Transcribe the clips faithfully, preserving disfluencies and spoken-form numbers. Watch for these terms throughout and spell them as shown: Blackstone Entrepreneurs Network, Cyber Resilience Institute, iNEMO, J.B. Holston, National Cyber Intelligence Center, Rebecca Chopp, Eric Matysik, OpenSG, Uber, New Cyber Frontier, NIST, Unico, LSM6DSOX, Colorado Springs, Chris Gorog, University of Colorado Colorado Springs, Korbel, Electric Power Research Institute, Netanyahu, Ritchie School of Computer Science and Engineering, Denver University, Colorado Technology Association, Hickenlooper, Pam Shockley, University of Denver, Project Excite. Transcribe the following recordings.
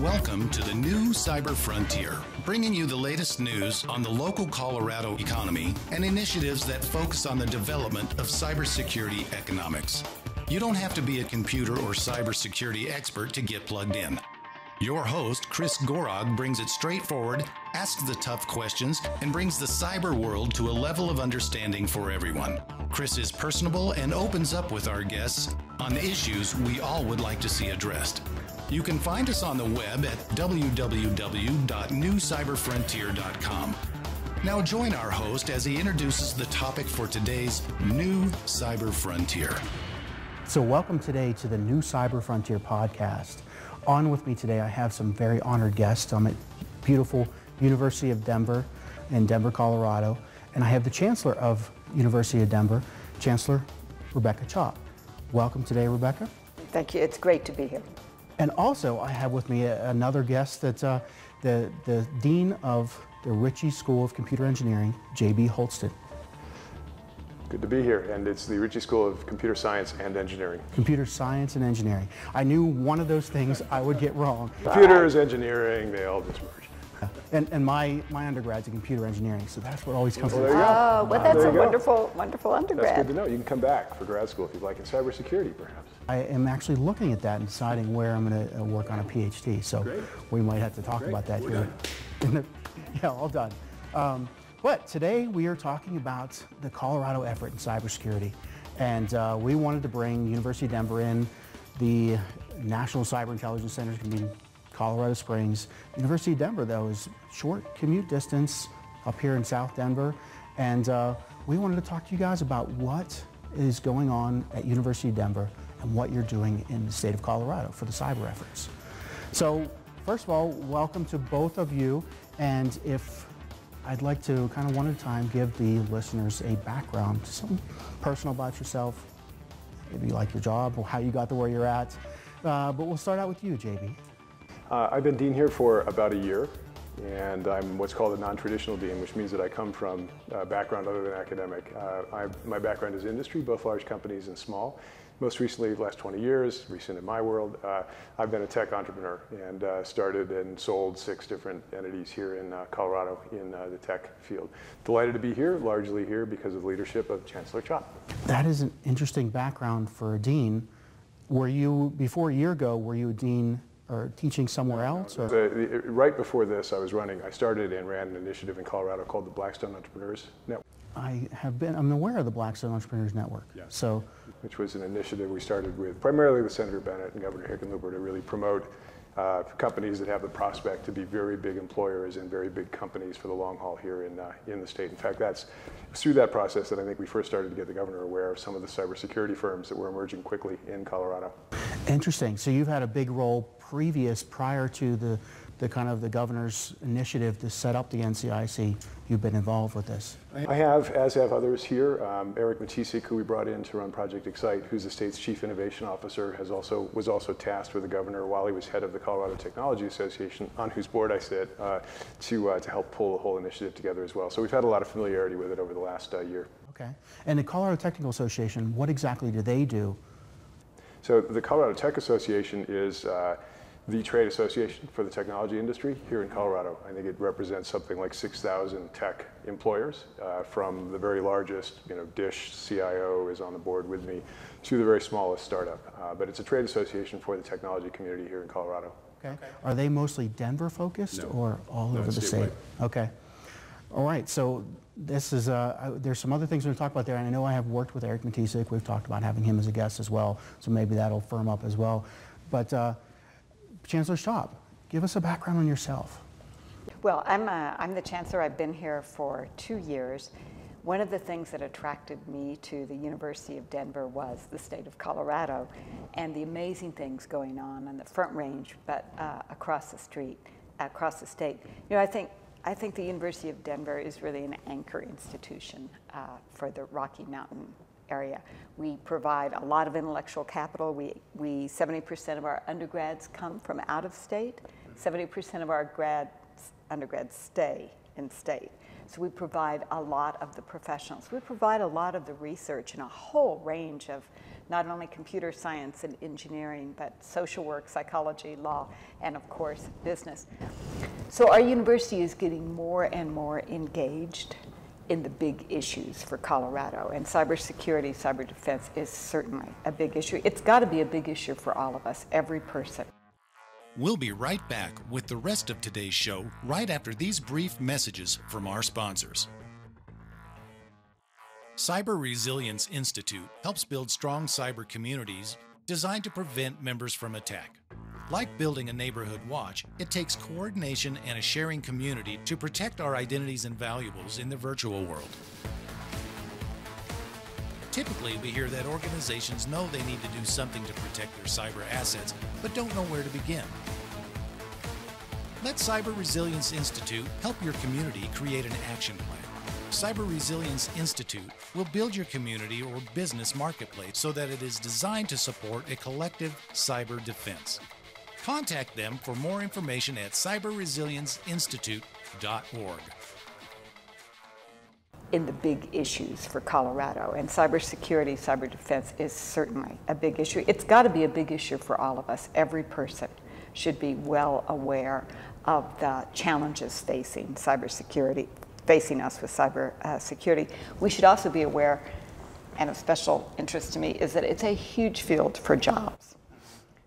Welcome to the new Cyber Frontier, bringing you the latest news on the local Colorado economy and initiatives that focus on the development of cybersecurity economics. You don't have to be a computer or cybersecurity expert to get plugged in. Your host, Chris Gorog, brings it straightforward, asks the tough questions, and brings the cyber world to a level of understanding for everyone. Chris is personable and opens up with our guests on the issues we all would like to see addressed. You can find us on the web at w w w dot new cyber frontier dot com. Now join our host as he introduces the topic for today's New Cyber Frontier. So welcome today to the New Cyber Frontier podcast. On with me today, I have some very honored guests. I'm at beautiful University of Denver in Denver, Colorado, and I have the Chancellor of University of Denver, Chancellor Rebecca Chopp. Welcome today, Rebecca. Thank you, it's great to be here. And also, I have with me a, another guest that's uh, the, the Dean of the Ritchie School of Computer Engineering, J B Holston. Good to be here, and it's the Ritchie School of Computer Science and Engineering. Computer Science and Engineering. I knew one of those things I would get wrong. Computers, engineering, they all just merge. And, and my, my undergrad's in computer engineering, so that's what always comes well, there you go. Oh, well, that's a wonderful, wonderful undergrad. That's good to know. You can come back for grad school if you'd like, in cybersecurity, perhaps. I am actually looking at that and deciding where I'm going to work on a PhD, so Great. we might have to talk Great. about that We're here. In the, yeah, all done. Um, but today we are talking about the Colorado effort in cybersecurity, and uh, we wanted to bring University of Denver in, the National Cyber Intelligence Center is going to be in Colorado Springs. University of Denver, though, is short commute distance up here in South Denver, and uh, we wanted to talk to you guys about what is going on at University of Denver and what you're doing in the state of Colorado for the cyber efforts. So, first of all, welcome to both of you, and if I'd like to kind of one at a time give the listeners a background, something personal about yourself, maybe like your job or how you got to where you're at, uh, but we'll start out with you, J B. Uh, I've been dean here for about a year, and I'm what's called a non-traditional dean, which means that I come from a background other than academic. Uh, I, my background is industry, both large companies and small. Most recently, the last twenty years, recent in my world, uh, I've been a tech entrepreneur and uh, started and sold six different entities here in uh, Colorado in uh, the tech field. Delighted to be here, largely here because of the leadership of Chancellor Chopp. That is an interesting background for a dean. Were you, before a year ago, were you a dean or teaching somewhere else? Or? The, the, right before this, I was running, I started and ran an initiative in Colorado called the Blackstone Entrepreneurs Network. I have been, I'm aware of the Blackstone Entrepreneurs Network. Yes. So, which was an initiative we started with, primarily with Senator Bennett and Governor Hickenlooper, to really promote uh, companies that have the prospect to be very big employers and very big companies for the long haul here in, uh, in the state. In fact, that's through that process that I think we first started to get the governor aware of some of the cybersecurity firms that were emerging quickly in Colorado. Interesting. So you've had a big role previous, prior to the, the kind of the governor's initiative to set up the N C I C, you've been involved with this. I have, as have others here. Um, Eric Matysik, who we brought in to run Project Excite, who's the state's chief innovation officer, has also was also tasked with the governor while he was head of the Colorado Technology Association, on whose board I sit, uh, to uh, to help pull the whole initiative together as well. So we've had a lot of familiarity with it over the last uh, year. Okay. And the Colorado Technical Association, what exactly do they do? So the Colorado Tech Association is Uh, the trade association for the technology industry here in Colorado. I think it represents something like six thousand tech employers, uh, from the very largest, you know, Dish C I O is on the board with me, to the very smallest startup. Uh, but it's a trade association for the technology community here in Colorado. Okay. Okay. Are they mostly Denver focused no. or all no, over the state? Okay. All right. So this is, uh, I, there's some other things we're going to talk about there. And I know I have worked with Eric Matysik. We've talked about having him as a guest as well. So maybe that'll firm up as well. But, uh, Chancellor Chopp, give us a background on yourself. Well, I'm, a, I'm the Chancellor. I've been here for two years. One of the things that attracted me to the University of Denver was the state of Colorado and the amazing things going on in the Front Range, but uh, across the street, across the state. You know, I think, I think the University of Denver is really an anchor institution uh, for the Rocky Mountain area. We provide a lot of intellectual capital. We, we seventy percent of our undergrads come from out of state. seventy percent of our grad, undergrads stay in state. So we provide a lot of the professionals. We provide a lot of the research in a whole range of not only computer science and engineering, but social work, psychology, law, and of course, business. So our university is getting more and more engaged in the big issues for Colorado, and cybersecurity, cyber defense is certainly a big issue. It's got to be a big issue for all of us, every person. We'll be right back with the rest of today's show right after these brief messages from our sponsors. Cyber Resilience Institute helps build strong cyber communities designed to prevent members from attack. Like building a neighborhood watch, it takes coordination and a sharing community to protect our identities and valuables in the virtual world. Typically, we hear that organizations know they need to do something to protect their cyber assets, but don't know where to begin. Let Cyber Resilience Institute help your community create an action plan. Cyber Resilience Institute will build your community or business marketplace so that it is designed to support a collective cyber defense. Contact them for more information at cyber resilience institute dot org. In the big issues for Colorado, and cybersecurity, cyber defense is certainly a big issue. It's got to be a big issue for all of us. Every person should be well aware of the challenges facing cybersecurity, facing us with cyber uh, security. We should also be aware, and of special interest to me, is that it's a huge field for jobs.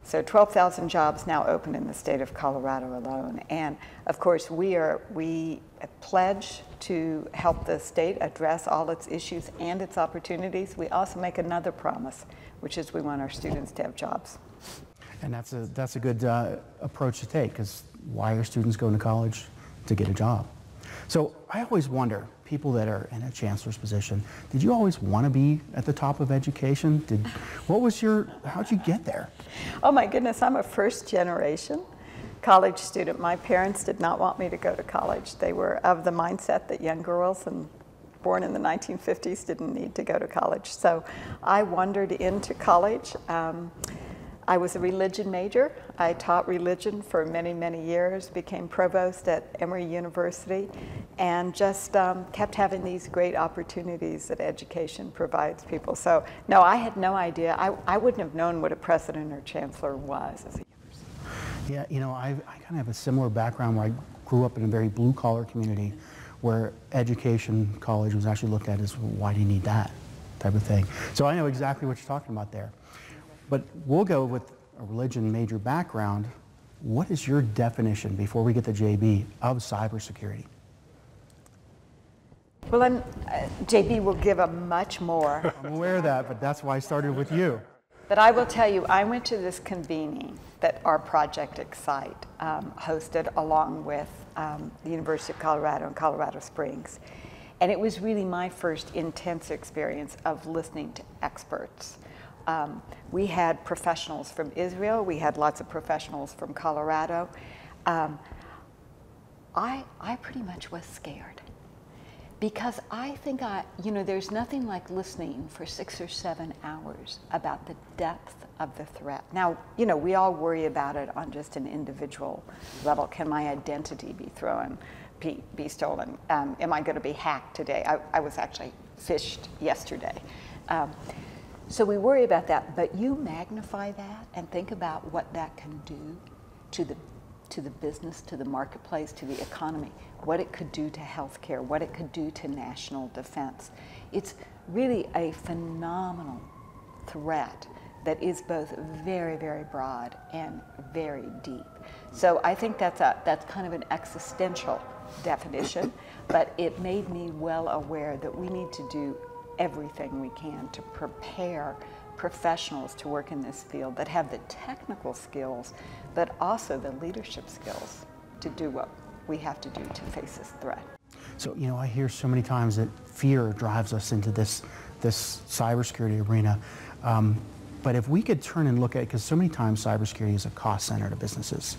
So twelve thousand jobs now open in the state of Colorado alone. And of course, we are we pledge to help the state address all its issues and its opportunities. We also make another promise, which is we want our students to have jobs. And that's a, that's a good uh, approach to take, because why are students going to college? To get a job. So I always wonder, people that are in a chancellor's position, did you always want to be at the top of education? Did, what was your, how'd you get there? Oh my goodness, I'm a first generation college student. My parents did not want me to go to college. They were of the mindset that young girls and born in the nineteen fifties didn't need to go to college. So I wandered into college. Um, I was a religion major. I taught religion for many, many years, became provost at Emory University, and just um, kept having these great opportunities that education provides people. So, no, I had no idea. I, I wouldn't have known what a president or chancellor was as a university. Yeah, you know, I've, I kind of have a similar background where I grew up in a very blue-collar community where education, college, was actually looked at as, well, why do you need that type of thing? So I know exactly what you're talking about there. But we'll go with a religion major background. What is your definition, before we get to J B, of cybersecurity? Well, I'm, uh, J B will give a much more. I'm aware of that, but that's why I started with you. But I will tell you, I went to this convening that our Project Excite um, hosted along with um, the University of Colorado and Colorado Springs. And it was really my first intense experience of listening to experts. Um, we had professionals from Israel, we had lots of professionals from Colorado. Um, I, I pretty much was scared because I think I, you know, there's nothing like listening for six or seven hours about the depth of the threat. Now, you know, we all worry about it on just an individual level. Can my identity be thrown, be, be stolen? Um, am I going to be hacked today? I, I was actually phished yesterday. Um, So we worry about that, but you magnify that and think about what that can do to the, to the business, to the marketplace, to the economy, what it could do to healthcare, what it could do to national defense. It's really a phenomenal threat that is both very, very broad and very deep. So I think that's, a, that's kind of an existential definition, but it made me well aware that we need to do everything we can to prepare professionals to work in this field that have the technical skills, but also the leadership skills to do what we have to do to face this threat. So, you know, I hear so many times that fear drives us into this, this cybersecurity arena. Um, but if we could turn and look at, because so many times cybersecurity is a cost center to businesses.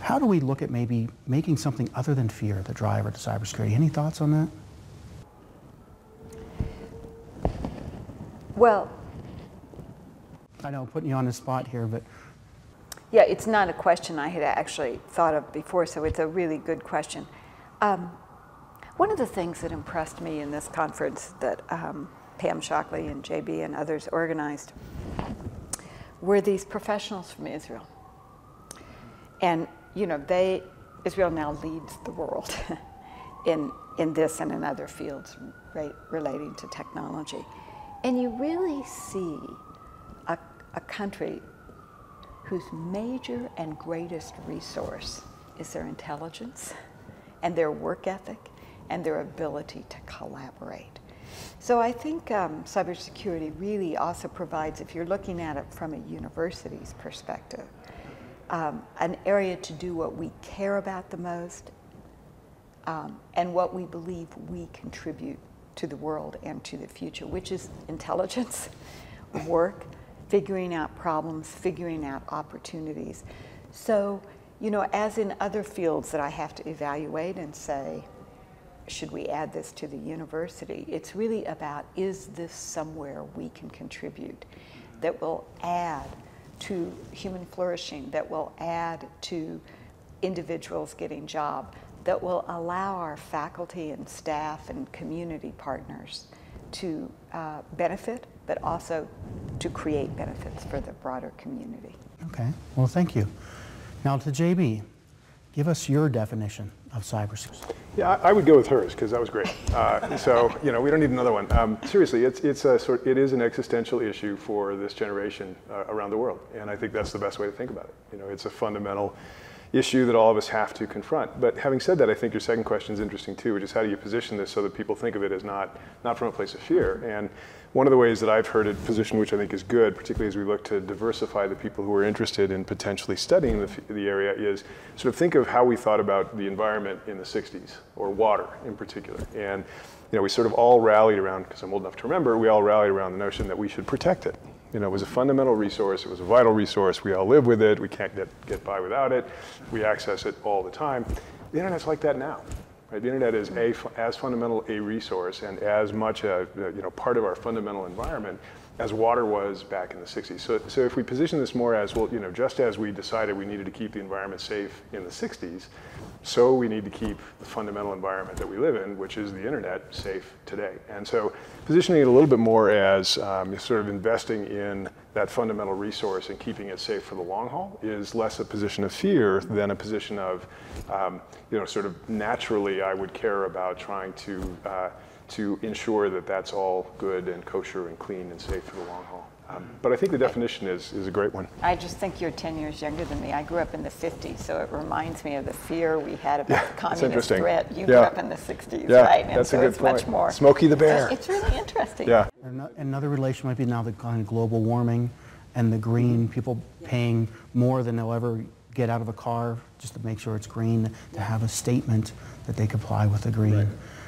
How do we look at maybe making something other than fear the driver to cybersecurity? Any thoughts on that? Well, I know I'm putting you on the spot here, but. Yeah, it's not a question I had actually thought of before, so it's a really good question. Um, One of the things that impressed me in this conference that um, Pam Shockley and J B and others organized were these professionals from Israel. And, you know, they, Israel now leads the world in, in this and in other fields right, relating to technology. And you really see a, a country whose major and greatest resource is their intelligence and their work ethic and their ability to collaborate. So I think um, cybersecurity really also provides, if you're looking at it from a university's perspective, um, an area to do what we care about the most um, and what we believe we contribute to the world and to the future, which is intelligence, work, figuring out problems, figuring out opportunities. So, you know, as in other fields that I have to evaluate and say, should we add this to the university, it's really about, is this somewhere we can contribute that will add to human flourishing, that will add to individuals getting jobs, that will allow our faculty and staff and community partners to uh, benefit, but also to create benefits for the broader community. Okay, well, thank you. Now to J B, give us your definition of cybersecurity. Yeah, I, I would go with hers, because that was great. Uh, so, you know, we don't need another one. Um, seriously, it's, it's a sort, it is an existential issue for this generation uh, around the world, and I think that's the best way to think about it. You know, it's a fundamental issue that all of us have to confront. But having said that, I think your second question is interesting too, which is how do you position this so that people think of it as not, not from a place of fear? And one of the ways that I've heard it positioned, which I think is good, particularly as we look to diversify the people who are interested in potentially studying the, the area, is sort of think of how we thought about the environment in the sixties, or water in particular. And you know, we sort of all rallied around, because I'm old enough to remember, we all rallied around the notion that we should protect it. You know, it was a fundamental resource, it was a vital resource, we all live with it, we can't get, get by without it, we access it all the time. The internet's like that now. Right? The internet is a, as fundamental a resource and as much a, you know, part of our fundamental environment as water was back in the sixties. So, so if we position this more as, well, you know, just as we decided we needed to keep the environment safe in the sixties, so we need to keep the fundamental environment that we live in, which is the internet, safe today. And so positioning it a little bit more as um, sort of investing in that fundamental resource and keeping it safe for the long haul is less a position of fear than a position of, um, you know, sort of naturally I would care about trying to uh, to ensure that that's all good and kosher and clean and safe for the long haul. Um, but I think the definition is, is a great one. I just think you're ten years younger than me. I grew up in the fifties, so it reminds me of the fear we had about yeah, the communist threat. You yeah. grew up in the sixties, yeah, right? And that's so a good it's point. Much more. Smokey the Bear. It's really interesting. Yeah. Another relation might be now the kind of global warming and the green, people yeah. paying more than they'll ever get out of a car just to make sure it's green, to have a statement that they comply with the green. Right.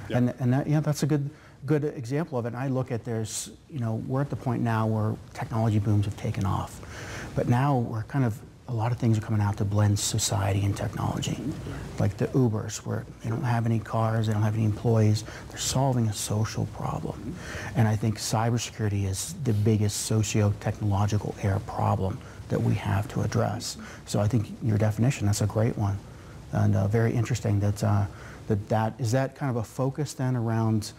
Yeah. And, and that, yeah, that's a good, good example of it. And I look at there's, you know, we're at the point now where technology booms have taken off. But now we're kind of, a lot of things are coming out to blend society and technology. Like the Ubers, where they don't have any cars, they don't have any employees. They're solving a social problem. And I think cybersecurity is the biggest socio-technological air problem that we have to address. So I think your definition, that's a great one. And uh, very interesting that, uh, that that, is that kind of a focus then around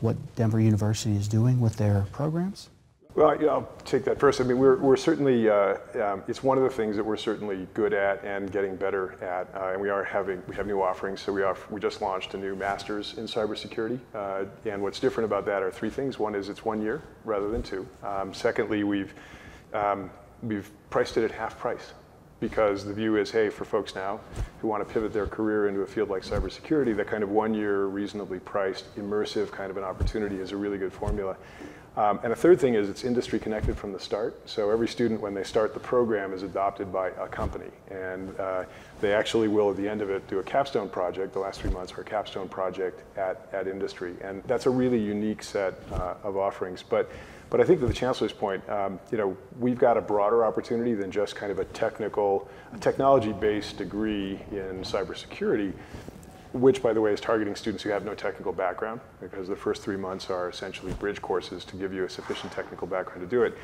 what Denver University is doing with their programs? Well, yeah, I'll take that first. I mean, we're, we're certainly, uh, um, it's one of the things that we're certainly good at and getting better at. Uh, and we are having, we have new offerings. So we, are, we just launched a new master's in cybersecurity. Uh, and what's different about that are three things. One is it's one year rather than two. Um, secondly, we've, um, we've priced it at half price, because the view is, hey, for folks now who want to pivot their career into a field like cybersecurity, that kind of one-year, reasonably priced, immersive kind of an opportunity is a really good formula. Um, and a third thing is it's industry connected from the start. So every student, when they start the program, is adopted by a company. And uh, they actually will, at the end of it, do a capstone project. The last three months are a capstone project at, at industry. And that's a really unique set uh, of offerings. But But I think to the chancellor's point, um, you know, we've got a broader opportunity than just kind of a technical, a technology-based degree in cybersecurity, which, by the way, is targeting students who have no technical background, because the first three months are essentially bridge courses to give you a sufficient technical background to do it.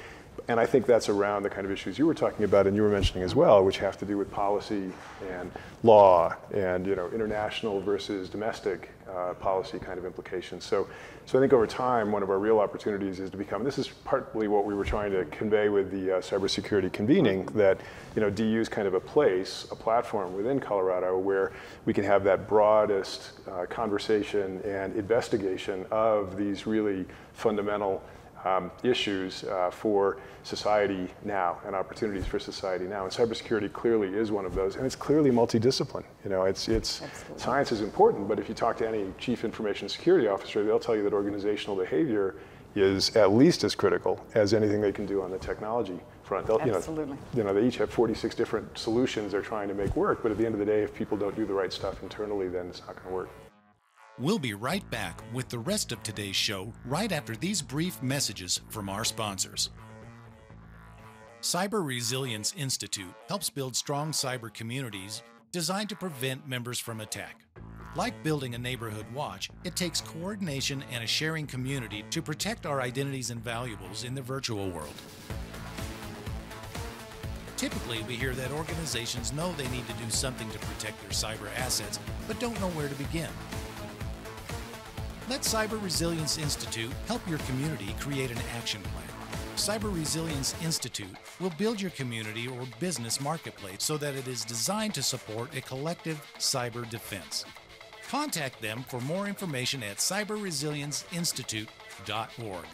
And I think that's around the kind of issues you were talking about and you were mentioning as well, which have to do with policy and law and you know, international versus domestic uh, policy kind of implications. So, so I think over time, one of our real opportunities is to become, and this is partly what we were trying to convey with the uh, cybersecurity convening, that you know, D U is kind of a place, a platform within Colorado where we can have that broadest uh, conversation and investigation of these really fundamental Um, issues uh, for society now and opportunities for society now. And cybersecurity clearly is one of those, and it's clearly multidiscipline. You know, it's, it's science is important, but if you talk to any chief information security officer, they'll tell you that organizational behavior is at least as critical as anything they can do on the technology front. They'll, Absolutely. You know, you know, they each have forty-six different solutions they're trying to make work, but at the end of the day, if people don't do the right stuff internally, then it's not going to work. We'll be right back with the rest of today's show right after these brief messages from our sponsors. Cyber Resilience Institute helps build strong cyber communities designed to prevent members from attack. Like building a neighborhood watch, it takes coordination and a sharing community to protect our identities and valuables in the virtual world. Typically, we hear that organizations know they need to do something to protect their cyber assets, but don't know where to begin. Let Cyber Resilience Institute help your community create an action plan. Cyber Resilience Institute will build your community or business marketplace so that it is designed to support a collective cyber defense. Contact them for more information at cyber resilience institute dot org.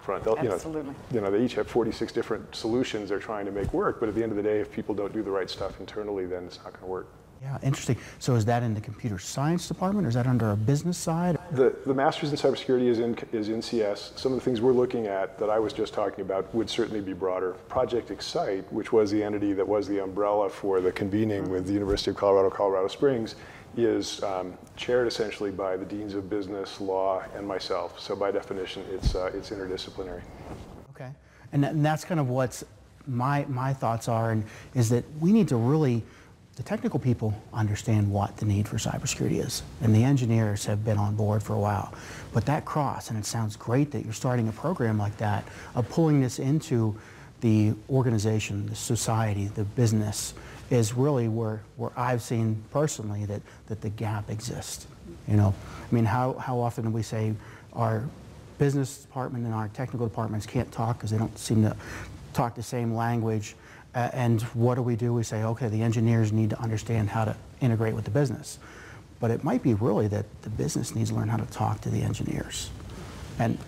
Front. They'll, Absolutely. You know, you know, they each have forty-six different solutions they're trying to make work, but at the end of the day, if people don't do the right stuff internally, then it's not going to work. Yeah, interesting. So is that in the computer science department, or is that under our business side? The, the master's in cybersecurity is in, is in C S. Some of the things we're looking at that I was just talking about would certainly be broader. Project Excite, which was the entity that was the umbrella for the convening with the University of Colorado Colorado Springs, is um, chaired essentially by the deans of business, law, and myself. So by definition, it's, uh, it's interdisciplinary. Okay, and, that, and that's kind of what's my, my thoughts are, and is that we need to really, the technical people understand what the need for cybersecurity is, and the engineers have been on board for a while. But that cross, and it sounds great that you're starting a program like that, of pulling this into the organization, the society, the business, is really where, where I've seen personally that, that the gap exists. You know, I mean, how, how often do we say our business department and our technical departments can't talk because they don't seem to talk the same language? Uh, and what do we do? We say, okay, the engineers need to understand how to integrate with the business. But it might be really that the business needs to learn how to talk to the engineers. And,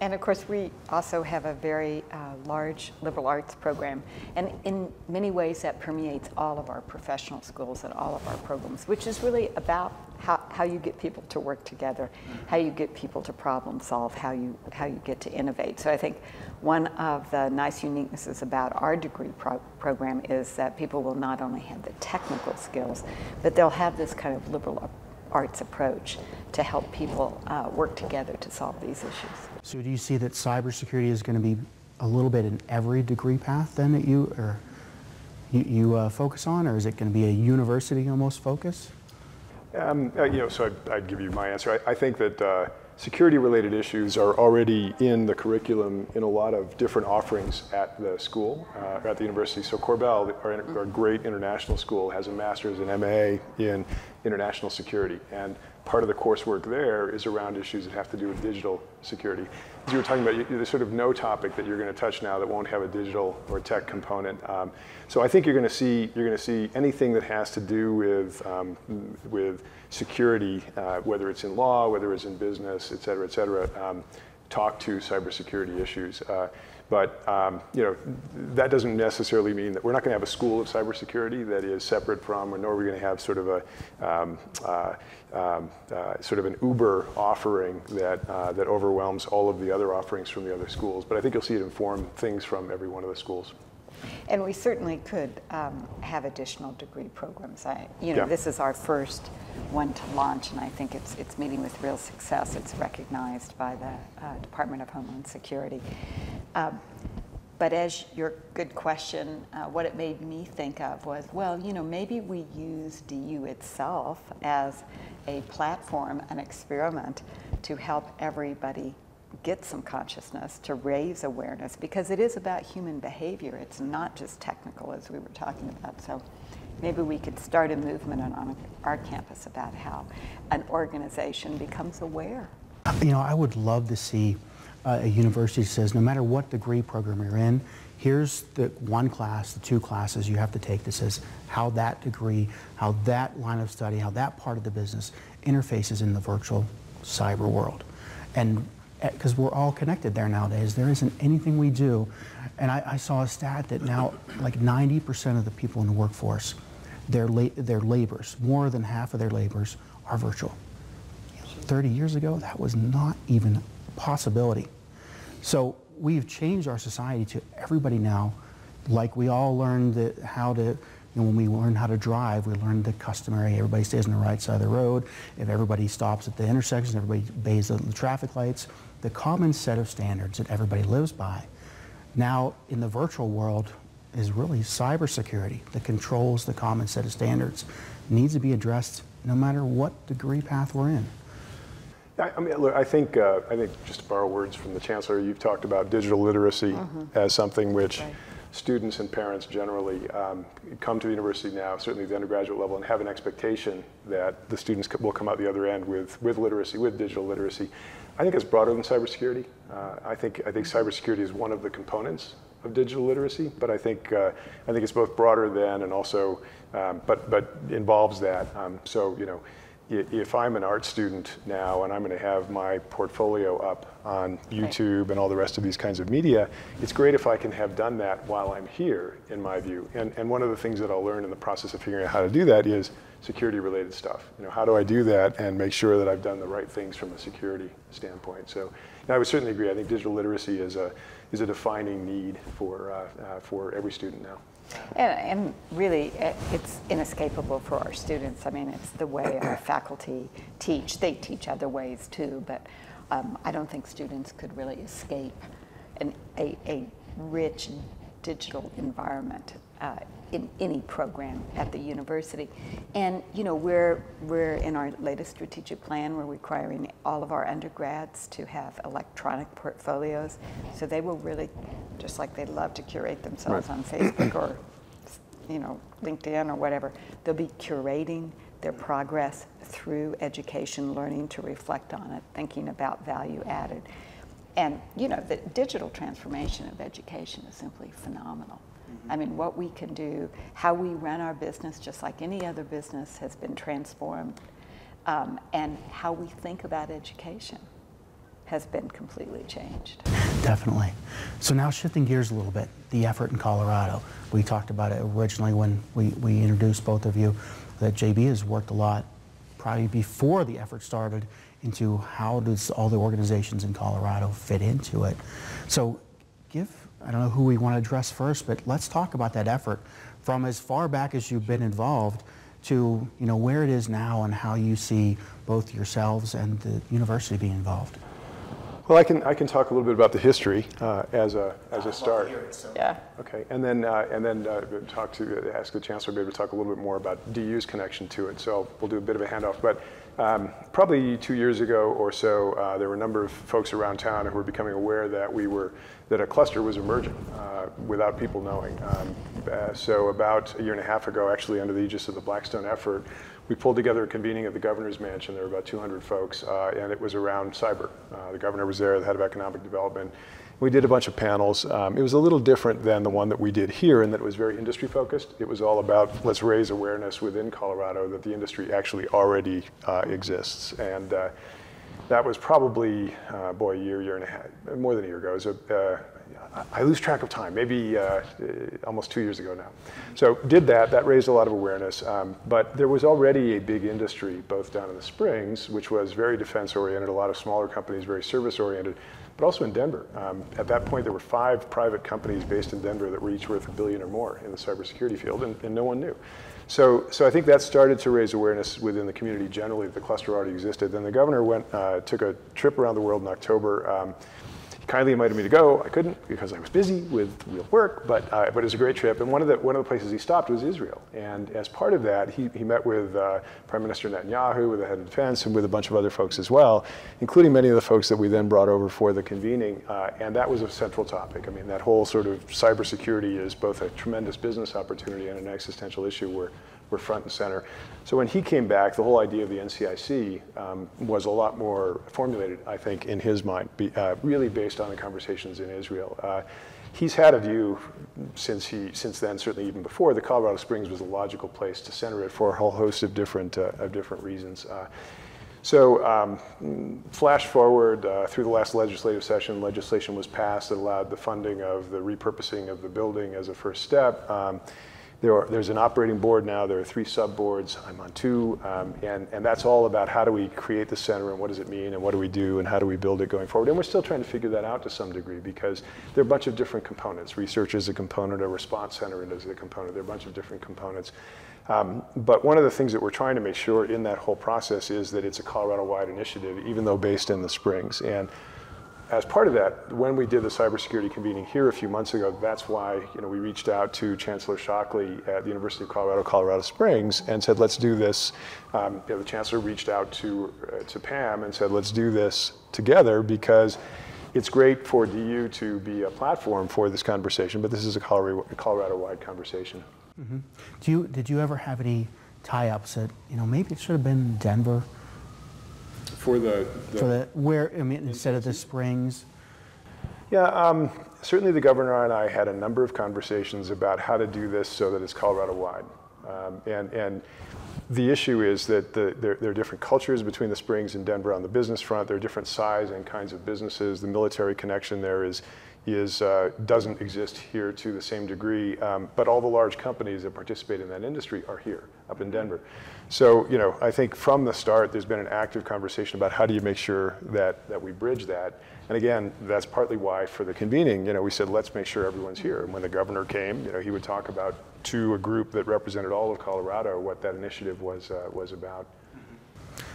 and of course, we also have a very uh, large liberal arts program. And in many ways, that permeates all of our professional schools and all of our programs, which is really about how, how you get people to work together, how you get people to problem solve, how you, how you get to innovate. So I think one of the nice uniquenesses about our degree pro program is that people will not only have the technical skills, but they'll have this kind of liberal arts approach to help people uh, work together to solve these issues. So do you see that cybersecurity is going to be a little bit in every degree path then that you, or you, you uh, focus on, or is it going to be a university almost focus? Um, you know, so I'd, I'd give you my answer. I, I think that uh, security-related issues are already in the curriculum in a lot of different offerings at the school, uh, or at the university. So Korbel, our, our great international school, has a master's and M A in international security. And part of the coursework there is around issues that have to do with digital security. As you were talking about, there's sort of no topic that you're going to touch now that won't have a digital or tech component. Um, so I think you're going to see you're going to see anything that has to do with um, with security, uh, whether it's in law, whether it's in business, et cetera, et cetera. Um, talk to cybersecurity issues. Uh, But um, you know, that doesn't necessarily mean that we're not going to have a school of cybersecurity that is separate from, or nor are we going to have sort of a um, uh, um, uh, sort of an Uber offering that uh, that overwhelms all of the other offerings from the other schools. But I think you'll see it inform things from every one of the schools. And we certainly could um, have additional degree programs. I, you know, yeah. This is our first one to launch, and I think it's it's meeting with real success. It's recognized by the uh, Department of Homeland Security. Um, but as your good question, uh, what it made me think of was, well, you know, maybe we use D U itself as a platform, an experiment to help everybody get some consciousness, to raise awareness, because it is about human behavior. It's not just technical, as we were talking about. So maybe we could start a movement on our campus about how an organization becomes aware. You know, I would love to see uh, a university that says, no matter what degree program you're in, here's the one class, the two classes you have to take that says how that degree, how that line of study, how that part of the business interfaces in the virtual cyber world. And because we're all connected there nowadays, there isn't anything we do. And I, I saw a stat that now like ninety percent of the people in the workforce, their, la their labors, more than half of their labors are virtual. thirty years ago, that was not even a possibility. So we've changed our society to everybody now, like we all learned that how to, you know, when we learned how to drive, we learned the customary, everybody stays on the right side of the road, if everybody stops at the intersections, everybody obeys the traffic lights, the common set of standards that everybody lives by. Now, in the virtual world, is really cybersecurity that controls the common set of standards. It needs to be addressed no matter what degree path we're in. I mean, look, I think, uh, I think just to borrow words from the Chancellor, you've talked about digital literacy mm-hmm. as something which right. students and parents generally um, come to the university now, certainly at the undergraduate level, and have an expectation that the students will come out the other end with, with literacy, with digital literacy. I think it's broader than cybersecurity. Uh, I think, I think cybersecurity is one of the components of digital literacy, but I think, uh, I think it's both broader than and also, um, but, but involves that. Um, so, you know, if I'm an art student now and I'm going to have my portfolio up on YouTube right. and all the rest of these kinds of media, it's great if I can have done that while I'm here, in my view. And, and one of the things that I'll learn in the process of figuring out how to do that is security-related stuff. You know, how do I do that and make sure that I've done the right things from a security standpoint? So I would certainly agree. I think digital literacy is a, is a defining need for, uh, uh, for every student now. And, and really, it's inescapable for our students. I mean, it's the way our faculty teach. They teach other ways, too, but um, I don't think students could really escape an, a, a rich digital environment uh, in any program at the university. And, you know, we're, we're in our latest strategic plan, we're requiring all of our undergrads to have electronic portfolios. So they will really, just like they love to curate themselves right. on Facebook or, you know, LinkedIn or whatever, they'll be curating their progress through education, learning to reflect on it, thinking about value added. And, you know, the digital transformation of education is simply phenomenal. I mean, what we can do, how we run our business, just like any other business, has been transformed, um, and how we think about education has been completely changed. Definitely. So now shifting gears a little bit, the effort in Colorado. We talked about it originally when we, we introduced both of you, that J B has worked a lot, probably before the effort started, into how does all the organizations in Colorado fit into it. So give I don't know who we want to address first, but let's talk about that effort from as far back as you've been involved to, you know, where it is now and how you see both yourselves and the university being involved. Well, I can I can talk a little bit about the history uh, as a as a start. Here, so. Yeah. Okay, and then uh, and then uh, talk to ask the Chancellor maybe to talk a little bit more about D U's connection to it. So we'll do a bit of a handoff. But um, probably two years ago or so, uh, there were a number of folks around town who were becoming aware that we were that a cluster was emerging uh, without people knowing. Um, uh, so about a year and a half ago, actually under the aegis of the Blackstone effort, we pulled together a convening at the governor's mansion. There were about two hundred folks, uh, and it was around cyber. Uh, the governor was there, the head of economic development. We did a bunch of panels. Um, it was a little different than the one that we did here in that it was very industry focused. It was all about let's raise awareness within Colorado that the industry actually already uh, exists. And uh, that was probably, uh, boy, a year, year and a half, more than a year ago. It was a, uh, I lose track of time, maybe uh, almost two years ago now. So did that, that raised a lot of awareness, um, but there was already a big industry both down in the Springs, which was very defense oriented, a lot of smaller companies, very service oriented, but also in Denver. Um, at that point, there were five private companies based in Denver that were each worth a billion or more in the cybersecurity field, and, and no one knew. So, so I think that started to raise awareness within the community generally that the cluster already existed. Then the governor went, uh, took a trip around the world in October. Um, kindly invited me to go. I couldn't because I was busy with real work, but uh, but it was a great trip. And one of the one of the places he stopped was Israel. And as part of that, he he met with uh, Prime Minister Netanyahu, with the head of defense, and with a bunch of other folks as well, including many of the folks that we then brought over for the convening. Uh, and that was a central topic. I mean, that whole sort of cybersecurity is both a tremendous business opportunity and an existential issue where we're front and center. So when he came back, the whole idea of the N C I C um, was a lot more formulated, I think, in his mind, be, uh, really based on the conversations in Israel. Uh, he's had a view since he, since then, certainly even before, that Colorado Springs was a logical place to center it for a whole host of different, uh, of different reasons. Uh, So um, flash forward uh, through the last legislative session, legislation was passed that allowed the funding of the repurposing of the building as a first step. Um, there are, there's an operating board now. There are three sub-boards. I'm on two. Um, and, and that's all about how do we create the center and what does it mean and what do we do and how do we build it going forward. And we're still trying to figure that out to some degree because there are a bunch of different components. Research is a component. A response center is a component. There are a bunch of different components. Um, but one of the things that we're trying to make sure in that whole process is that it's a Colorado-wide initiative, even though based in the Springs. And as part of that, when we did the cybersecurity convening here a few months ago, that's why you know, we reached out to Chancellor Shockley at the University of Colorado Colorado Springs and said, let's do this. Um, you know, the Chancellor reached out to, uh, to Pam and said, let's do this together because it's great for D U to be a platform for this conversation, but this is a Colorado-wide conversation. Mm-hmm. Do you, did you ever have any tie-ups at, you know, maybe it should have been Denver? For the, the for the where, I mean, instead of the Springs? Yeah, um, certainly the governor and I had a number of conversations about how to do this so that it's Colorado-wide. Um, and, and the issue is that the, there, there are different cultures between the Springs and Denver on the business front. There are different size and kinds of businesses. The military connection there is Is, uh, doesn't exist here to the same degree, um, but all the large companies that participate in that industry are here, up in Denver. So, you know, I think from the start, there's been an active conversation about how do you make sure that, that we bridge that. And again, that's partly why for the convening, you know, we said, let's make sure everyone's here. And when the governor came, you know, he would talk about to a group that represented all of Colorado what that initiative was, uh, was about.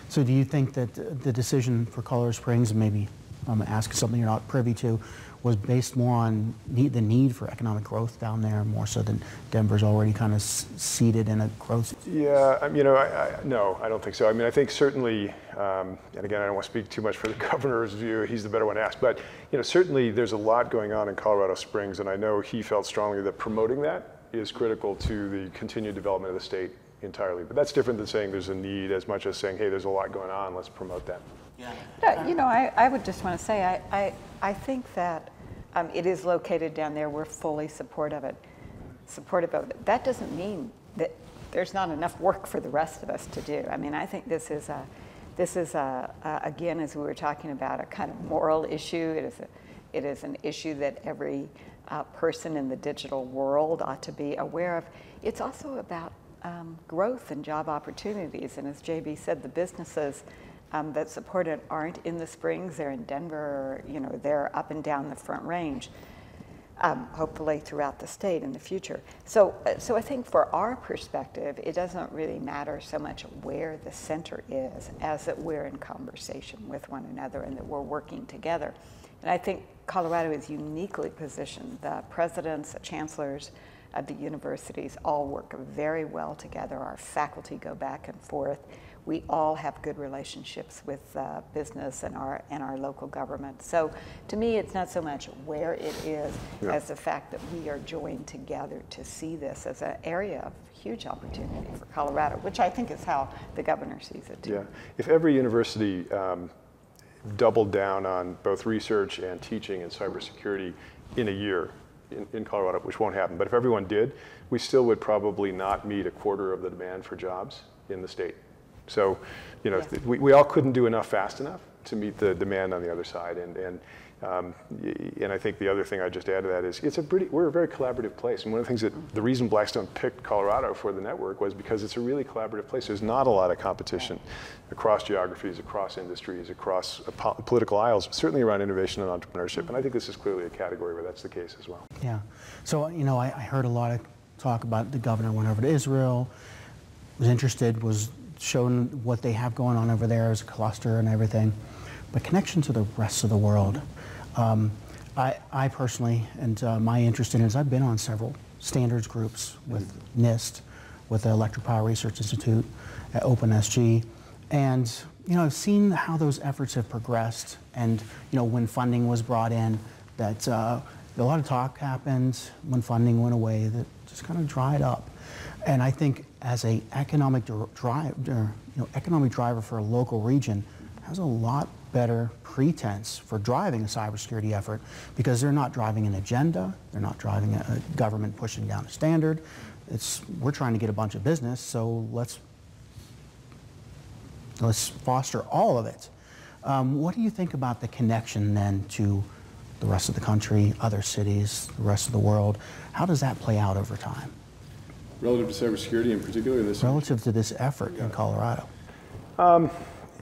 So do you think that the decision for Colorado Springs, and maybe I'm asking something you're not privy to, was based more on need, the need for economic growth down there, more so than Denver's already kind of seated in a growth? Yeah, I, you know, I, I, no, I don't think so. I mean, I think certainly, um, and again, I don't want to speak too much for the governor's view. He's the better one to ask. But you know, certainly there's a lot going on in Colorado Springs, and I know he felt strongly that promoting that is critical to the continued development of the state entirely. But that's different than saying there's a need as much as saying, hey, there's a lot going on, let's promote that. Yeah, you know, I, I would just want to say I, I, I think that um, it is located down there. We're fully supportive of it. Supportive of it. That doesn't mean that there's not enough work for the rest of us to do. I mean, I think this is a, this is a, a again, as we were talking about, a kind of moral issue. It is a, it is an issue that every uh, person in the digital world ought to be aware of. It's also about um, growth and job opportunities. And as J B said, the businesses Um, that support it aren't in the Springs, they're in Denver, you know, they're up and down the Front Range, um, hopefully throughout the state in the future. So, so I think for our perspective, it doesn't really matter so much where the center is as that we're in conversation with one another and that we're working together. And I think Colorado is uniquely positioned. The presidents, the chancellors of the universities all work very well together. Our faculty go back and forth. We all have good relationships with uh, business and our and our local government. So to me, it's not so much where it is yeah. as the fact that we are joined together to see this as an area of huge opportunity for Colorado, which I think is how the governor sees it too. Yeah. If every university um, doubled down on both research and teaching and cybersecurity in a year, In, in Colorado, which won't happen, but if everyone did, we still would probably not meet a quarter of the demand for jobs in the state. So, you know, yeah. we, we all couldn't do enough fast enough to meet the demand on the other side. And and um, and I think the other thing I just add to that is it's a pretty we're a very collaborative place. And one of the things that the reason Blackstone picked Colorado for the network was because it's a really collaborative place. There's not a lot of competition right. across geographies, across industries, across political aisles, certainly around innovation and entrepreneurship. And I think this is clearly a category where that's the case as well. Yeah. So, you know, I, I heard a lot of talk about the governor went over to Israel, was interested, was shown what they have going on over there as a cluster and everything, but connection to the rest of the world. Um, I, I personally, and uh, my interest in it is I've been on several standards groups with NIST, with the Electric Power Research Institute, at OpenSG, and you know, I've seen how those efforts have progressed, and you know, when funding was brought in, that uh, a lot of talk happened. When funding went away, that just kind of dried up. And I think as a economic drive, you know, economic driver for a local region, has a lot better pretense for driving a cybersecurity effort, because they're not driving an agenda, they're not driving a, a government pushing down a standard. It's we're trying to get a bunch of business, so let's let's foster all of it. Um, what do you think about the connection then to the rest of the country, other cities, the rest of the world? How does that play out over time? Relative to cybersecurity in particular? This Relative issue? to this effort yeah. in Colorado. Um,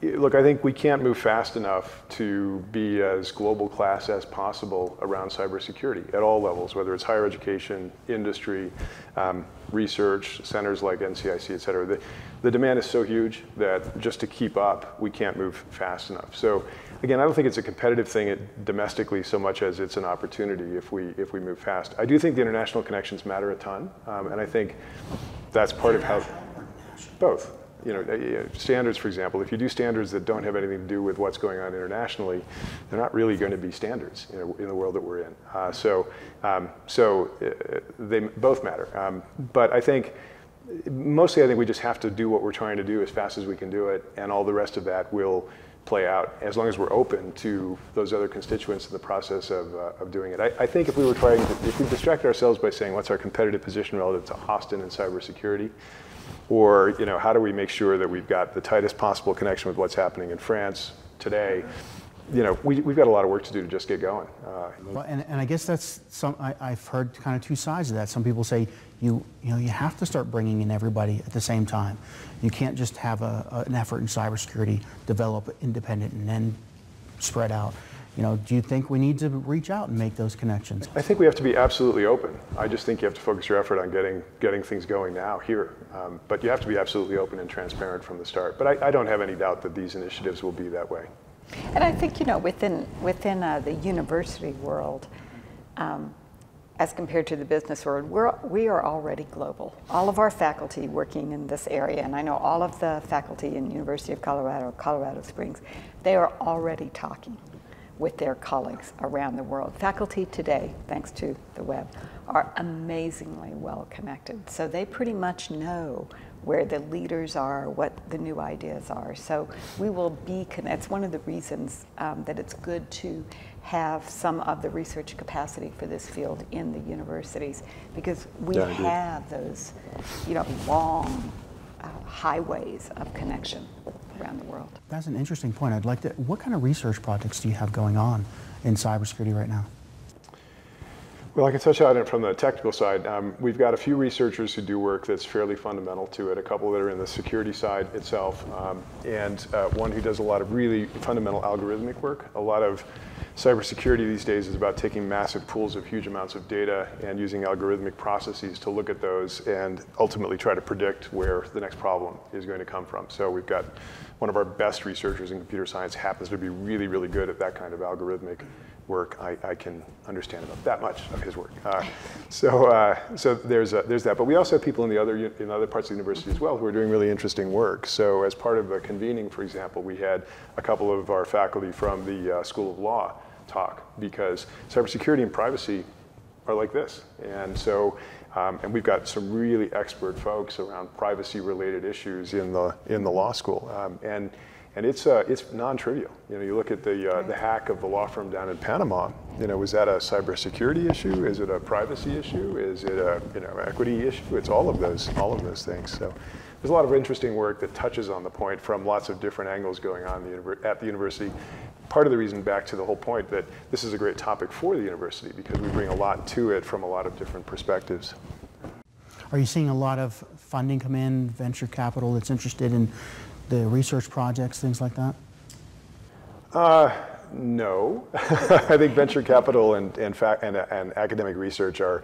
Look, I think we can't move fast enough to be as global class as possible around cybersecurity at all levels, whether it's higher education, industry, um, research, centers like N C I C, et cetera. The, the demand is so huge that just to keep up, we can't move fast enough. So again, I don't think it's a competitive thing domestically so much as it's an opportunity if we, if we move fast. I do think the international connections matter a ton, um, and I think that's part of how both. You know, standards, for example, if you do standards that don't have anything to do with what's going on internationally, they're not really going to be standards in, a, in the world that we're in. Uh, so um, so uh, they both matter. Um, but I think, mostly I think we just have to do what we're trying to do as fast as we can do it, and all the rest of that will play out as long as we're open to those other constituents in the process of, uh, of doing it. I, I think if we were trying to, if we distracted ourselves by saying what's our competitive position relative to Austin and cybersecurity, or you know, how do we make sure that we've got the tightest possible connection with what's happening in France today? You know, we, we've got a lot of work to do to just get going. Uh, well, and, and I guess that's some I, I've heard kind of two sides of that. Some people say you you know you have to start bringing in everybody at the same time. You can't just have a, a, an effort in cybersecurity develop independent and then spread out. You know, do you think we need to reach out and make those connections? I think we have to be absolutely open. I just think you have to focus your effort on getting getting things going now here. Um, but you have to be absolutely open and transparent from the start. But I, I don't have any doubt that these initiatives will be that way. And I think, you know, within within uh, the university world, um, as compared to the business world, we're we are already global. All of our faculty working in this area, and I know all of the faculty in University of Colorado, Colorado Springs, they are already talking with their colleagues around the world. Faculty today, thanks to the web, are amazingly well connected. So they pretty much know where the leaders are, what the new ideas are. So we will be connected. It's one of the reasons um, that it's good to have some of the research capacity for this field in the universities, because we yeah, have those, you know, long uh, highways of connection around the world. That's an interesting point. I'd like to, what kind of research projects do you have going on in cybersecurity right now? Well, I can touch on it from the technical side. Um, we've got a few researchers who do work that's fairly fundamental to it, a couple that are in the security side itself, um, and uh, one who does a lot of really fundamental algorithmic work. A lot of cybersecurity these days is about taking massive pools of huge amounts of data and using algorithmic processes to look at those and ultimately try to predict where the next problem is going to come from. So we've got one of our best researchers in computer science happens to be really, really good at that kind of algorithmic work. I, I can understand about that much of his work. Uh, so uh, so there's, a, there's that. But we also have people in the other, in other parts of the university as well who are doing really interesting work. So as part of the convening, for example, we had a couple of our faculty from the uh, School of Law talk, because cybersecurity and privacy are like this. And so, um, and we've got some really expert folks around privacy-related issues in the in the law school, um, and and it's uh, it's non-trivial. You know, you look at the uh, the hack of the law firm down in Panama. You know, was that a cybersecurity issue? Is it a privacy issue? Is it a you know equity issue? It's all of those all of those things. So there's a lot of interesting work that touches on the point from lots of different angles going on at the university. Part of the reason, back to the whole point, that this is a great topic for the university, because we bring a lot to it from a lot of different perspectives. Are you seeing a lot of funding come in, venture capital that's interested in the research projects, things like that? Uh, no. I think venture capital and, and, fact, and, and academic research are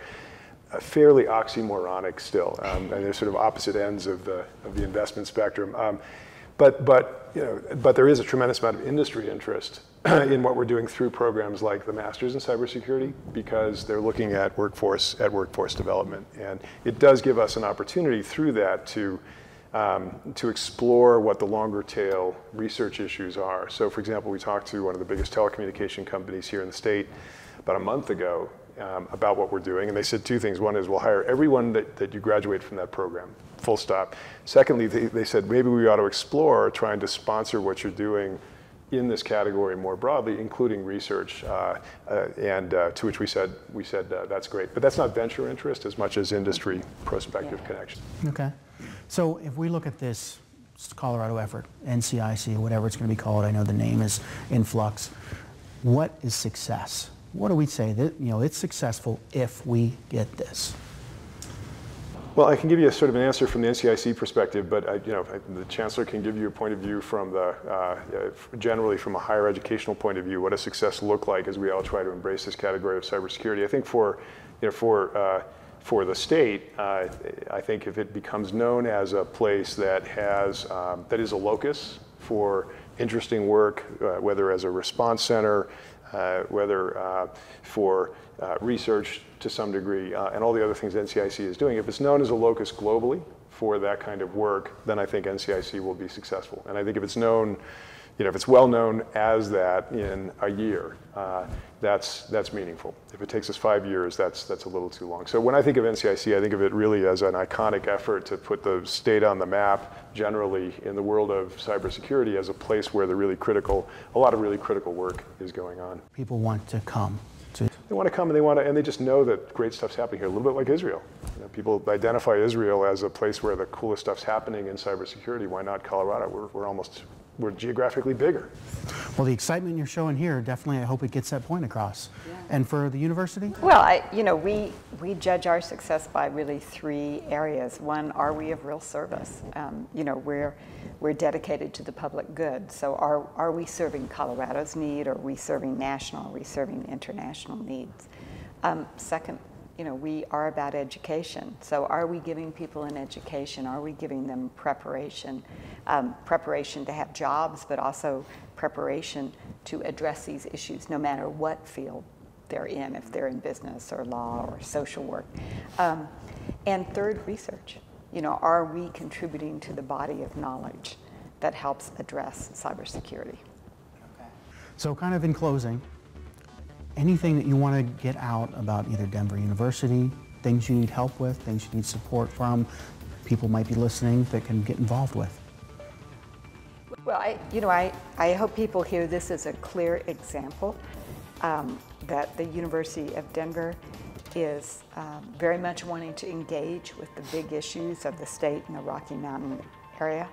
fairly oxymoronic still. Um, and they're sort of opposite ends of the, of the investment spectrum. Um, but, but you know, but there is a tremendous amount of industry interest in what we're doing through programs like the Masters in Cybersecurity, because they're looking at workforce at workforce development, and it does give us an opportunity through that to um, to explore what the longer tail research issues are. So, for example, we talked to one of the biggest telecommunication companies here in the state about a month ago um, about what we're doing, and they said two things. One is, we'll hire everyone that, that you graduate from that program. Full stop. Secondly, they, they said, maybe we ought to explore trying to sponsor what you're doing in this category more broadly, including research. Uh, uh, and uh, to which we said, we said uh, that's great. But that's not venture interest as much as industry prospective yeah. connection. Okay. So if we look at this Colorado effort, N C I C, whatever it's going to be called, I know the name is in flux. What is success? What do we say that, you know, it's successful if we get this? Well, I can give you a sort of an answer from the N C I C perspective, but I, you know, the chancellor can give you a point of view from the, uh, generally from a higher educational point of view, what does success look like as we all try to embrace this category of cybersecurity? I think for, you know, for, uh, for the state, uh, I think if it becomes known as a place that has, um, that is a locus for interesting work, uh, whether as a response center, Uh, whether uh, for uh, research to some degree, uh, and all the other things N C I C is doing. If it's known as a locus globally for that kind of work, then I think N C I C will be successful. And I think if it's known, you know, if it's well known as that in a year, uh, that's that's meaningful. If it takes us five years, that's that's a little too long. So when I think of N C I C, I think of it really as an iconic effort to put the state on the map generally in the world of cybersecurity as a place where the really critical, a lot of really critical work is going on. People want to come. To they want to come and they want to, and they just know that great stuff's happening here. A little bit like Israel. You know, people identify Israel as a place where the coolest stuff's happening in cybersecurity. Why not Colorado? We're we're almost. We're geographically bigger. Well, the excitement you're showing here, definitely I hope it gets that point across. Yeah. And for the university? Well, I, you know, we, we judge our success by really three areas. One, are we of real service? Um, you know, we're, we're dedicated to the public good. So are, are we serving Colorado's need? Or are we serving national? Are we serving international needs? Um, second, you know, we are about education. So are we giving people an education? Are we giving them preparation? Um, preparation to have jobs, but also preparation to address these issues, no matter what field they're in, if they're in business or law or social work. Um, and third, research. You know, are we contributing to the body of knowledge that helps address cybersecurity? Okay. So kind of in closing, anything that you want to get out about either Denver University, things you need help with, things you need support from, people might be listening that can get involved with? Well, I, you know, I, I hope people hear this as a clear example um, that the University of Denver is um, very much wanting to engage with the big issues of the state and the Rocky Mountain area,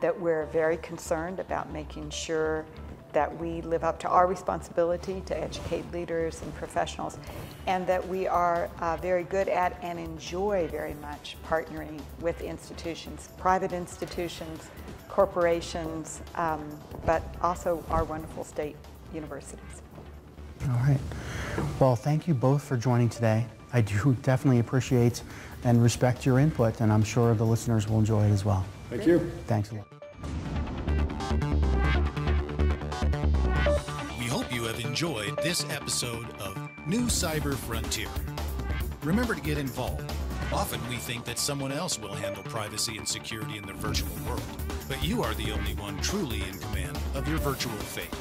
that we're very concerned about making sure that we live up to our responsibility to educate leaders and professionals, and that we are uh, very good at and enjoy very much partnering with institutions, private institutions, corporations, um, but also our wonderful state universities. All right. Well, thank you both for joining today. I do definitely appreciate and respect your input, and I'm sure the listeners will enjoy it as well. Thank you. Thanks a lot. Enjoyed this episode of New Cyber Frontier. Remember to get involved. Often we think that someone else will handle privacy and security in the virtual world, but you are the only one truly in command of your virtual fate.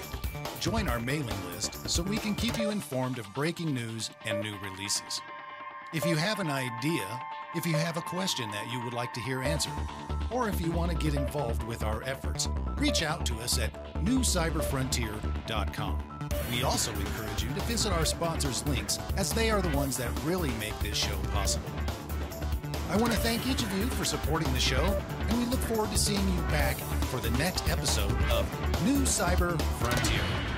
Join our mailing list so we can keep you informed of breaking news and new releases. If you have an idea, if you have a question that you would like to hear answered, or if you want to get involved with our efforts, reach out to us at new cyber frontier dot com. We also encourage you to visit our sponsors' links, as they are the ones that really make this show possible. I want to thank each of you for supporting the show, and we look forward to seeing you back for the next episode of New Cyber Frontier.